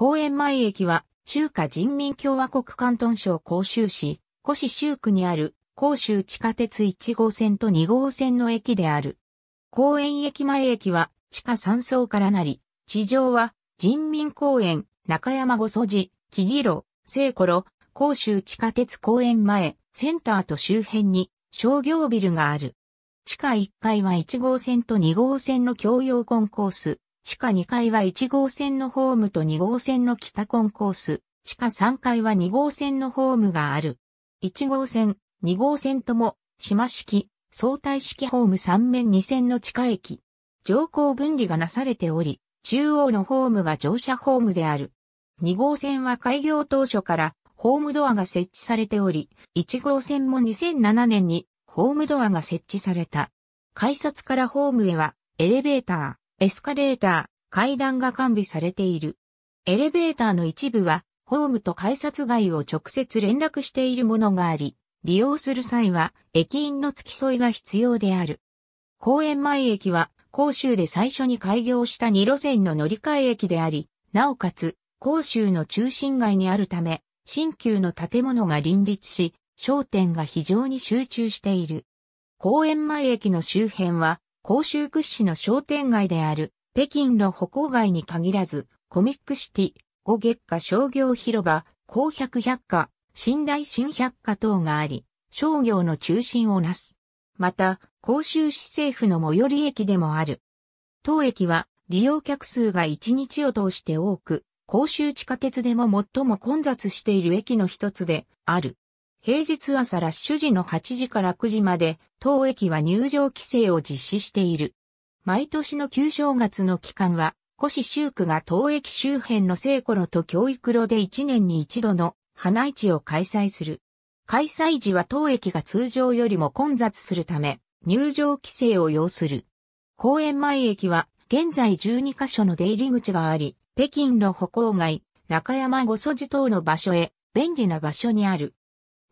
公園前駅は、中華人民共和国広東省広州市、広州区にある、広州地下鉄1号線と2号線の駅である。公園駅前駅は、地下3層からなり、地上は、人民公園、中山五十字、木々路、西湖路、広州地下鉄公園前、センターと周辺に、商業ビルがある。地下1階は1号線と2号線の共用コンコース。地下2階は1号線のホームと2号線の北コンコース。地下3階は2号線のホームがある。1号線、2号線とも、島式、相対式ホーム3面2線の地下駅。乗降分離がなされており、中央のホームが乗車ホームである。2号線は開業当初から、ホームドアが設置されており、1号線も2007年に、ホームドアが設置された。改札からホームへは、エレベーター。エスカレーター、階段が完備されている。エレベーターの一部は、ホームと改札外を直接連絡しているものがあり、利用する際は、駅員の付き添いが必要である。公園前駅は、広州で最初に開業した2路線の乗り換え駅であり、なおかつ、広州の中心街にあるため、新旧の建物が林立し、商店が非常に集中している。公園前駅の周辺は、広州屈指の商店街である、北京の歩行街に限らず、コミックシティ、五月花商業広場、紅百百貨、新大新百貨等があり、商業の中心をなす。また、広州市政府の最寄り駅でもある。当駅は、利用客数が1日を通して多く、広州地下鉄でも最も混雑している駅の一つである。平日朝ラッシュ時の8時から9時まで、当駅は入場規制を実施している。毎年の旧正月の期間は、広州区が当駅周辺の西湖路と教育路で1年に一度の花市を開催する。開催時は当駅が通常よりも混雑するため、入場規制を要する。公園前駅は、現在12カ所の出入り口があり、北京の歩行街、中山五十字等の場所へ、便利な場所にある。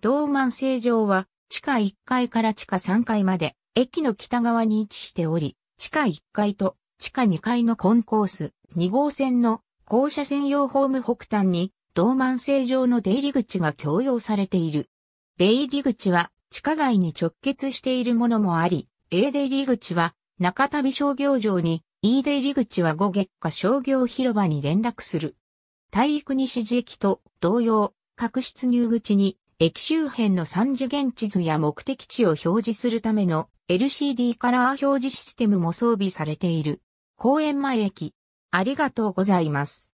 同万世城は地下1階から地下3階まで駅の北側に位置しており、地下1階と地下2階のコンコース2号線の降車専用ホーム北端に同万世城の出入り口が共用されている。出入り口は地下街に直結しているものもあり、A 出入り口は中旅商業場に、E 出入り口は五月花商業広場に連絡する。体育西寺駅と同様、各出入口に、駅周辺の3次元地図や目的地を表示するための LCD カラー表示システムも装備されている。公園前駅。ありがとうございます。